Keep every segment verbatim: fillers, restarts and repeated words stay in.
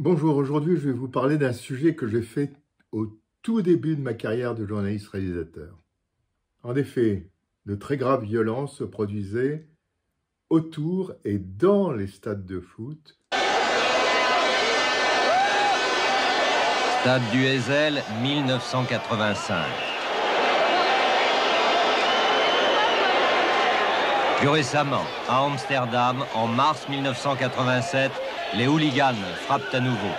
Bonjour, aujourd'hui je vais vous parler d'un sujet que j'ai fait au tout début de ma carrière de journaliste réalisateur. En effet, de très graves violences se produisaient autour et dans les stades de foot. Stade du Heysel, mille neuf cent quatre-vingt-cinq. Plus récemment, à Amsterdam, en mars mille neuf cent quatre-vingt-sept, les hooligans frappent à nouveau.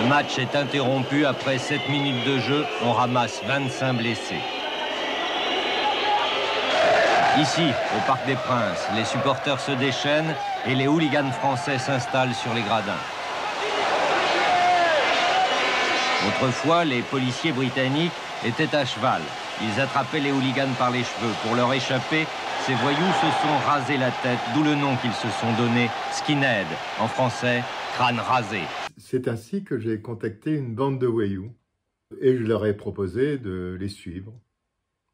Le match est interrompu après sept minutes de jeu. On ramasse vingt-cinq blessés. Ici, au Parc des Princes, les supporters se déchaînent et les hooligans français s'installent sur les gradins. Autrefois, les policiers britanniques étaient à cheval. Ils attrapaient les hooligans par les cheveux. Pour leur échapper, ces voyous se sont rasés la tête, d'où le nom qu'ils se sont donné, skinhead, en français, crâne rasé. C'est ainsi que j'ai contacté une bande de voyous et je leur ai proposé de les suivre.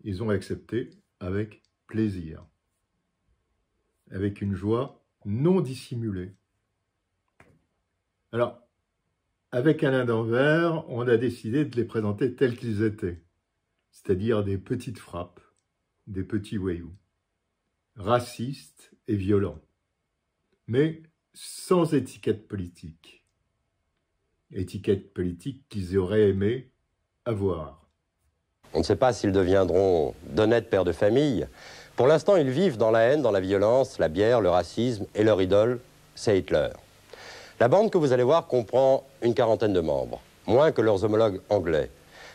Ils ont accepté avec plaisir, avec une joie non dissimulée. Alors, avec Alain d'Anvers, on a décidé de les présenter tels qu'ils étaient, c'est-à-dire des petites frappes, des petits voyous, racistes et violents, mais sans étiquette politique. Étiquette politique qu'ils auraient aimé avoir. On ne sait pas s'ils deviendront d'honnêtes pères de famille. Pour l'instant, ils vivent dans la haine, dans la violence, la bière, le racisme, et leur idole, c'est Hitler. La bande que vous allez voir comprend une quarantaine de membres, moins que leurs homologues anglais.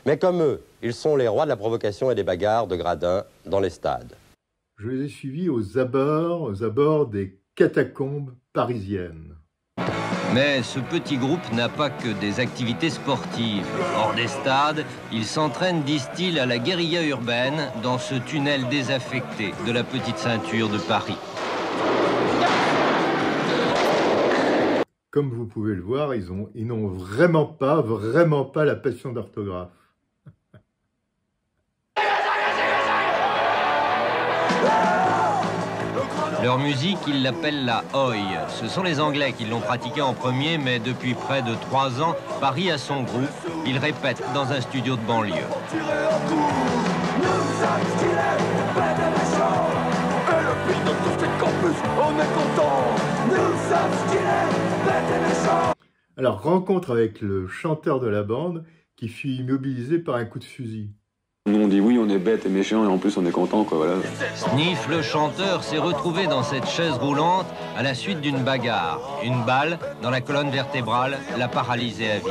Mais comme eux, ils sont les rois de la provocation et des bagarres de gradins dans les stades. Je les ai suivis aux abords, aux abords des catacombes parisiennes. Mais ce petit groupe n'a pas que des activités sportives. Hors des stades, ils s'entraînent, disent-ils, à la guérilla urbaine dans ce tunnel désaffecté de la petite ceinture de Paris. Comme vous pouvez le voir, ils ont, ils n'ont vraiment pas, vraiment pas la passion d'orthographe. Leur musique, ils l'appellent la oi. Ce sont les Anglais qui l'ont pratiquée en premier, mais depuis près de trois ans, Paris a son groupe. Ils répètent dans un studio de banlieue. Alors, rencontre avec le chanteur de la bande qui fut immobilisé par un coup de fusil. Nous, on dit oui, on est bête et méchant, et en plus, on est content, quoi, voilà. Sniff, le chanteur, s'est retrouvé dans cette chaise roulante à la suite d'une bagarre. Une balle, dans la colonne vertébrale, l'a paralysé à vie.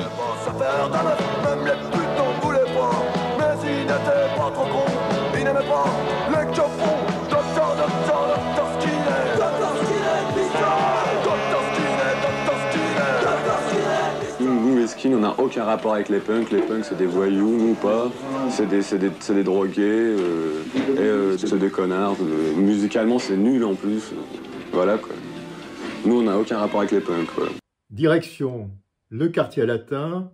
On n'a aucun rapport avec les punks, les punks c'est des voyous, nous pas, c'est des, des, des drogués, euh, et euh, c'est des connards, euh, musicalement c'est nul en plus, voilà quoi. Nous on n'a aucun rapport avec les punks, quoi. Direction le quartier latin,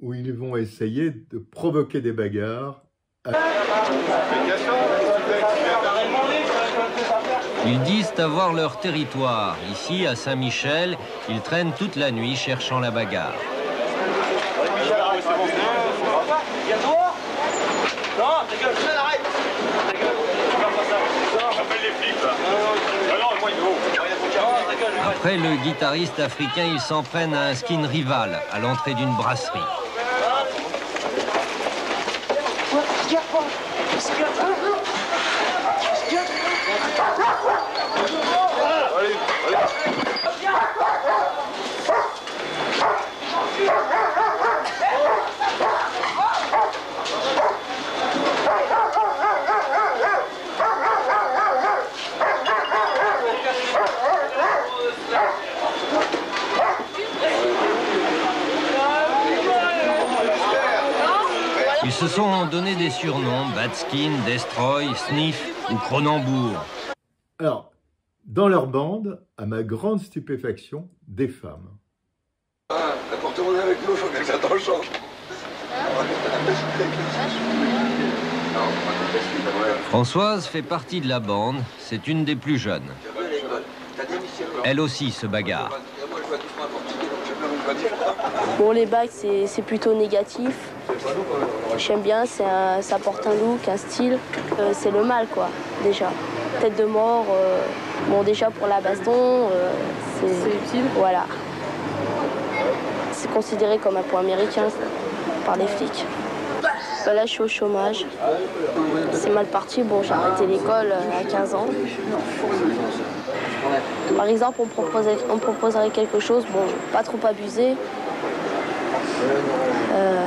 où ils vont essayer de provoquer des bagarres. À... Ils disent avoir leur territoire. Ici, à Saint-Michel, ils traînent toute la nuit cherchant la bagarre. Après le guitariste africain, ils s'en prennent à un skin rival à l'entrée d'une brasserie. Ils se sont donné des surnoms, Badskin, Destroy, Sniff ou Cronenbourg. Alors, dans leur bande, à ma grande stupéfaction, des femmes. Ah, t'as pour tourner avec nous, faut bien que ça t'en change. Françoise fait partie de la bande, c'est une des plus jeunes. Elle aussi se bagarre. pratiquement apportiqué, donc j'ai plein de gradiers. Bon, les bacs, c'est plutôt négatif. J'aime bien, un, ça porte un look, un style. Euh, c'est le mal, quoi, déjà. Tête de mort, euh, bon, déjà pour la baston, euh, c'est utile. Voilà. C'est considéré comme un point américain par les flics. Bah là, je suis au chômage. C'est mal parti. Bon, j'ai arrêté l'école à quinze ans. Par exemple, on proposerait, on proposerait quelque chose, bon, pas trop abusé. Euh,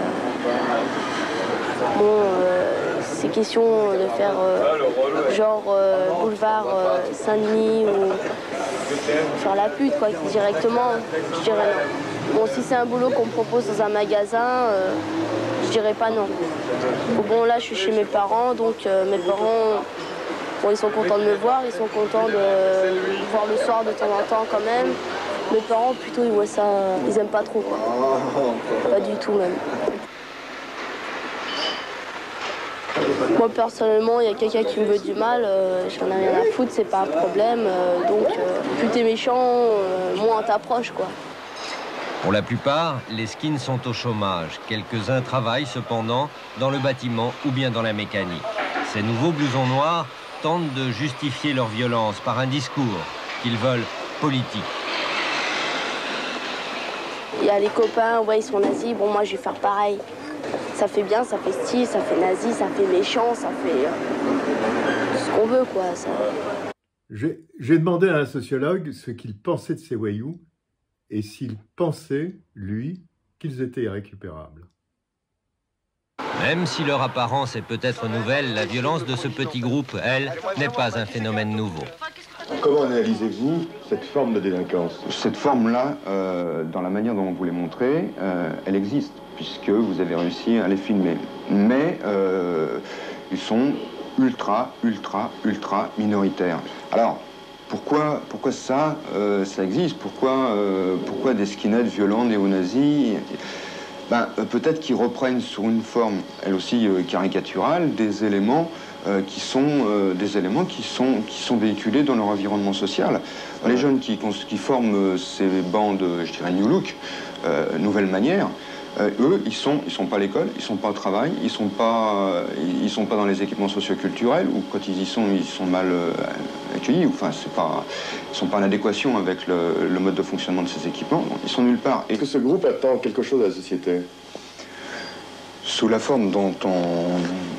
bon, euh, c'est question de faire euh, genre euh, boulevard euh, Saint-Denis ou faire la pute, quoi, directement. Je dirais non. Bon, si c'est un boulot qu'on propose dans un magasin, euh, je dirais pas non. Bon, là, je suis chez mes parents, donc euh, mes parents, bon, ils sont contents de me voir, ils sont contents de me voir le soir de temps en temps quand même. Mes parents, plutôt, ils voient ça, ils aiment pas trop, quoi. Pas du tout, même. Moi, personnellement, il y a quelqu'un qui me veut du mal, euh, j'en ai rien à foutre, c'est pas un problème. Euh, donc, euh, plus t'es méchant, euh, moins on t'approche, quoi. Pour la plupart, les skins sont au chômage. Quelques-uns travaillent cependant dans le bâtiment ou bien dans la mécanique. Ces nouveaux blousons noirs tentent de justifier leur violence par un discours qu'ils veulent politique. Il y a les copains, ouais, ils sont nazis, bon, moi, je vais faire pareil. Ça fait bien, ça fait style, ça fait nazi, ça fait méchant, ça fait euh, ce qu'on veut, quoi. Ça... J'ai demandé à un sociologue ce qu'il pensait de ces voyous. Et s'il pensait, lui, qu'ils étaient irrécupérables. Même si leur apparence est peut-être nouvelle, la violence de ce petit groupe, elle, n'est pas un phénomène nouveau. Comment analysez-vous cette forme de délinquance? Cette forme-là, euh, dans la manière dont vous les montrez, euh, elle existe, puisque vous avez réussi à les filmer. Mais euh, ils sont ultra, ultra, ultra minoritaires. Alors... Pourquoi, pourquoi ça, euh, ça existe? Pourquoi, euh, pourquoi des skinheads violents, néo-nazis? Ben, euh, peut-être qu'ils reprennent sous une forme, elle aussi euh, caricaturale, des éléments, euh, qui sont, euh, des éléments qui sont, qui sont véhiculés dans leur environnement social. Les ouais. jeunes qui, qui forment euh, ces bandes, je dirais, New Look, euh, Nouvelle Manière, Euh, eux, ils sont, ils sont pas à l'école, ils sont pas au travail, ils sont pas, euh, ils sont pas dans les équipements socioculturels, ou quand ils y sont, ils sont mal euh, accueillis, ou enfin, c'est pas, ils sont pas en adéquation avec le, le mode de fonctionnement de ces équipements. Donc, ils sont nulle part. Et... Est-ce que ce groupe attend quelque chose à la société? Sous la forme dont on,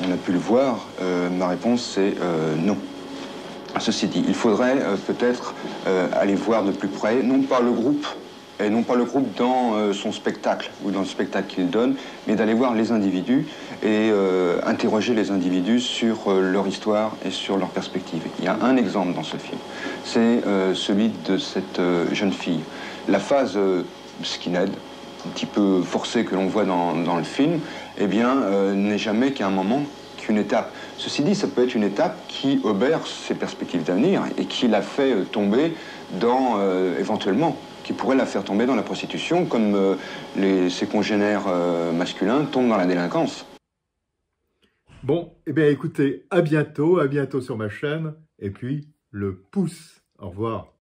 on a pu le voir, euh, ma réponse c'est euh, non. Ceci dit, il faudrait euh, peut-être euh, aller voir de plus près, non pas le groupe. Et non pas le groupe dans son spectacle ou dans le spectacle qu'il donne, mais d'aller voir les individus et euh, interroger les individus sur euh, leur histoire et sur leur perspective. Il y a un exemple dans ce film, c'est euh, celui de cette euh, jeune fille. La phase euh, skinhead, un petit peu forcée que l'on voit dans, dans le film, eh bien, euh, n'est jamais qu'un moment, qu'une étape. Ceci dit, ça peut être une étape qui obère ses perspectives d'avenir et qui la fait tomber dans, euh, éventuellement, qui pourrait la faire tomber dans la prostitution, comme euh, les, ses congénères euh, masculins tombent dans la délinquance. Bon, eh bien écoutez, à bientôt, à bientôt sur ma chaîne, et puis le pouce, au revoir.